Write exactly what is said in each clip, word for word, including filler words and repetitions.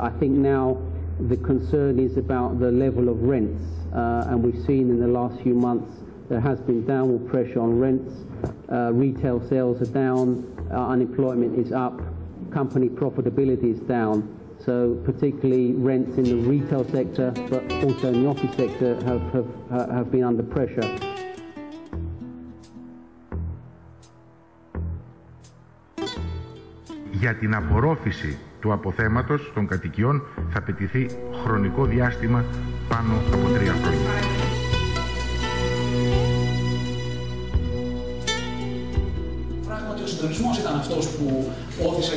I think now the concern is about the level of rents, uh, and we've seen in the last few months there has been downward pressure on rents. Uh, retail sales are down, uh, unemployment is up, company profitability is down. So particularly rents in the retail sector, but also in the office sector, have, have, uh, have been under pressure. Για την απορρόφηση του αποθέματος των κατοικιών θα απαιτηθεί χρονικό διάστημα πάνω από τρία χρόνια. Πράγματι ο συντονισμός ήταν αυτός που όθησε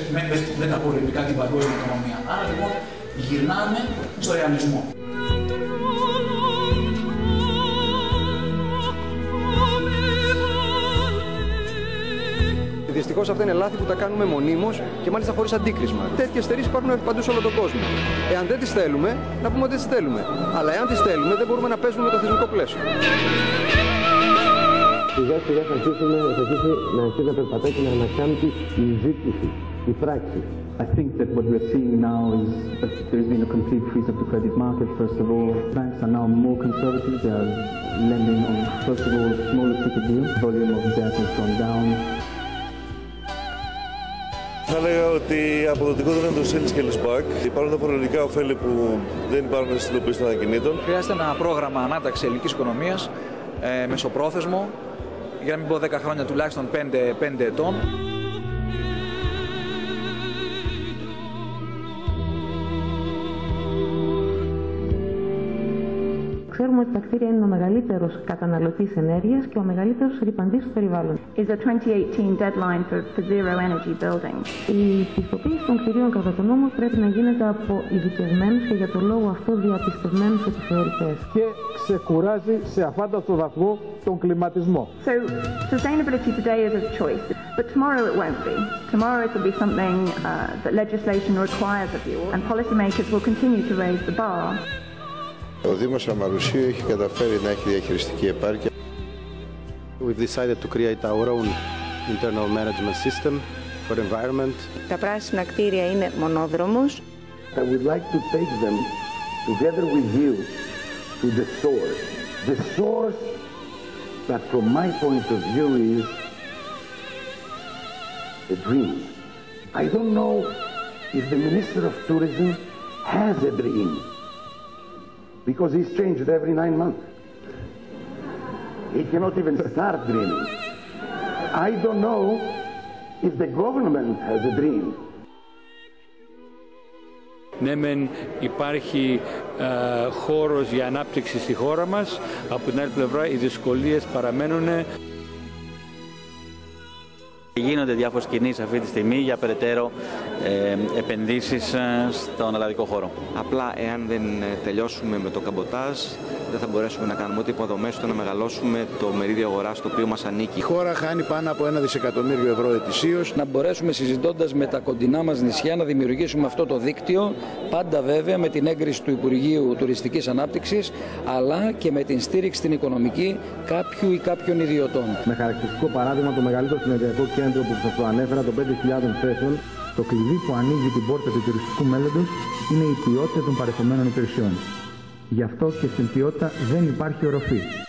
με τα πολεμικά την παγκόσμια οικονομία. Άρα λοιπόν γυρνάμε στο ρεαλισμό. Δυστυχώς αυτά είναι λάθη που τα κάνουμε μονίμως και μάλιστα χωρίς αντίκρισμα. Τέτοιες στερήσεις υπάρχουν παντού σε όλο τον κόσμο. Εάν δεν τις θέλουμε, να πούμε ότι τις θέλουμε. Αλλά εάν τις θέλουμε, δεν μπορούμε να παίζουμε με το θεσμικό πλαίσιο. Σιγά σιγά θα αρχίσουμε να αρχίσει να περπατάει και να ανακάμπτει η ζήτηση, η πράξη. I think that what we're seeing now is that there's been a complete freeze of the credit market. First of all, banks are now more conservative. They are lending on, first of all, smaller ticket deals. The volume of debt has gone down. Θα έλεγα ότι αποδοτικό δεν είναι το Sales Park. Υπάρχουν φορολογικά ωφέλη που δεν υπάρχουν στην υλοποίηση των ακινήτων. Χρειάζεται ένα πρόγραμμα ανάταξη ελληνικής οικονομίας, ε, μεσοπρόθεσμο, για να μην πω δέκα χρόνια, τουλάχιστον πέντε ετών. Ξέρουμε ότι τα κτίρια είναι ο μεγαλύτερος καταναλωτής ενέργειας και ο μεγαλύτερος ρυπαντής του περιβάλλοντος. Η πιστοποίηση των κτιρίων κατά τον νόμο πρέπει να γίνεται από ειδικευμένους και για τον λόγο αυτό διαπιστευμένους επιθεωρητές. Και ξεκουράζει σε αφάνταστο βαθμό τον κλιματισμό. So, sustainability today is a choice, but tomorrow it won't be. Tomorrow it will be something uh, that legislation requires of you, and policymakers will continue to raise the bar. Ο Δήμος Αμαρουσίου έχει καταφέρει να έχει διαχειριστική επάρκεια. We've decided to create our own internal management system for environment. Τα πράσινα κτίρια είναι μονόδρομος. I would like to take them together with you to the source. The source that from my point of view is a dream. I don't know if the Minister of Tourism has a dream. Because he's changed every nine months. He cannot even start dreaming. I don't know if the government has a dream. Ναι, μεν υπάρχει ε, χώρος για ανάπτυξη στη χώρα μας, από την άλλη πλευρά οι δυσκολίες παραμένουν. Γίνονται διάφορες κινήσεις αυτή τη στιγμή για περαιτέρω ε, επενδύσεις στον ελλαδικό χώρο. Απλά εάν δεν τελειώσουμε με το καμποτάζ, δεν θα μπορέσουμε να κάνουμε ούτε υποδομές, ούτε να μεγαλώσουμε το μερίδιο αγοράς το οποίο μας ανήκει. Η χώρα χάνει πάνω από ένα δισεκατομμύριο ευρώ ετησίως. Να μπορέσουμε συζητώντας με τα κοντινά μας νησιά να δημιουργήσουμε αυτό το δίκτυο, πάντα βέβαια με την έγκριση του Υπουργείου Τουριστικής Ανάπτυξης, αλλά και με την στήριξη την οικονομική κάποιου ή κάποιων ιδιωτών. Με χαρακτηριστικό παράδειγμα το μεγαλύτερο συνεδριακό κέντρο. Το που σας το ανέφερα, των πέντε χιλιάδων θέσεων, το κλειδί που ανοίγει την πόρτα του τουριστικού μέλλοντος είναι η ποιότητα των παρεχωμένων υπηρεσιών. Γι' αυτό και στην ποιότητα δεν υπάρχει οροφή.